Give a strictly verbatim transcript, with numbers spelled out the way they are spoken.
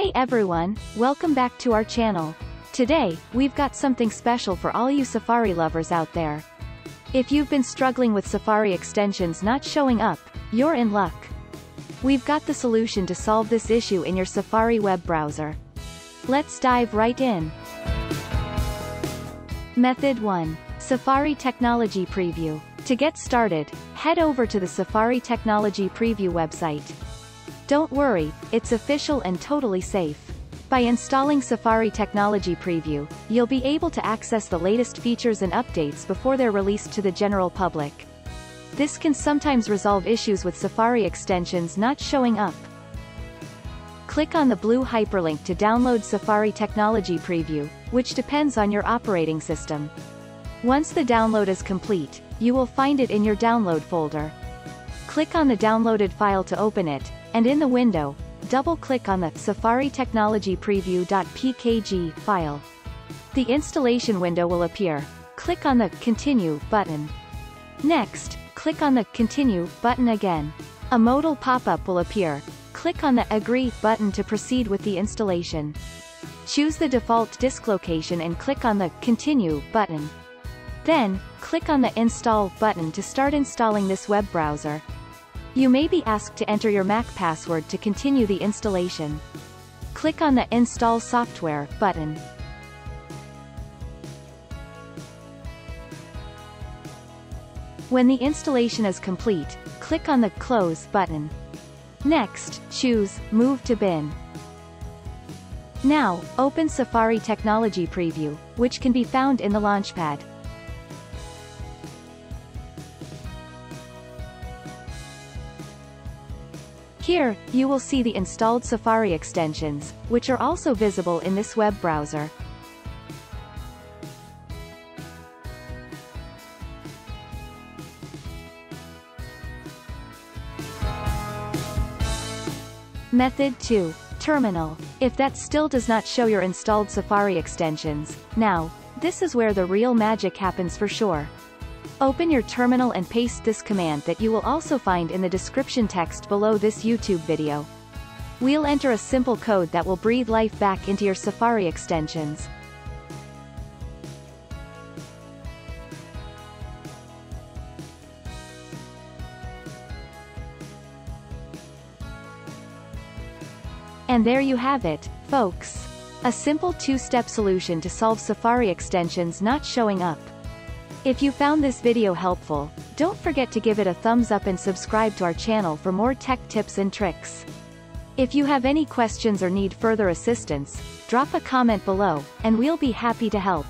Hey everyone, welcome back to our channel. Today, we've got something special for all you Safari lovers out there. If you've been struggling with Safari extensions not showing up, you're in luck. We've got the solution to solve this issue in your Safari web browser. Let's dive right in. Method one. Safari Technology Preview. To get started, head over to the Safari Technology Preview website. Don't worry, it's official and totally safe. By installing Safari Technology Preview, you'll be able to access the latest features and updates before they're released to the general public. This can sometimes resolve issues with Safari extensions not showing up. Click on the blue hyperlink to download Safari Technology Preview, which depends on your operating system. Once the download is complete, you will find it in your download folder. Click on the downloaded file to open it, and in the window, double-click on the Safari Technology Preview.pkg file. The installation window will appear. Click on the Continue button. Next, click on the Continue button again. A modal pop-up will appear. Click on the Agree button to proceed with the installation. Choose the default disk location and click on the Continue button. Then, click on the Install button to start installing this web browser. You may be asked to enter your Mac password to continue the installation. Click on the Install Software button. When the installation is complete, click on the Close button. Next, choose Move to Bin. Now, open Safari Technology Preview, which can be found in the Launchpad. Here, you will see the installed Safari extensions, which are also visible in this web browser. Method two. Terminal. If that still does not show your installed Safari extensions, now, this is where the real magic happens for sure. Open your terminal and paste this command that you will also find in the description text below this YouTube video. We'll enter a simple code that will breathe life back into your Safari extensions. And there you have it, folks. A simple two-step solution to solve Safari extensions not showing up. If you found this video helpful, don't forget to give it a thumbs up and subscribe to our channel for more tech tips and tricks. If you have any questions or need further assistance, drop a comment below, and we'll be happy to help.